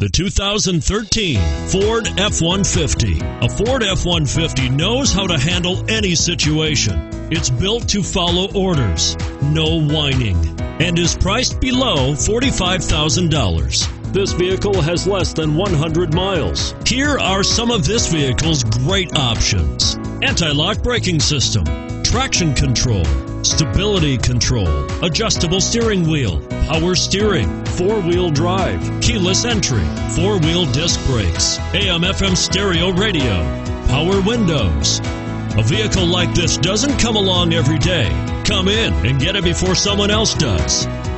The 2013 Ford F-150. A Ford F-150 knows how to handle any situation. It's built to follow orders, no whining, and is priced below $45,000. This vehicle has less than 100 miles. Here are some of this vehicle's great options: anti-lock braking system, traction control, stability control, adjustable steering wheel, power steering, four-wheel drive, keyless entry, four-wheel disc brakes, AM/FM stereo radio, power windows. A vehicle like this doesn't come along every day. Come in and get it before someone else does.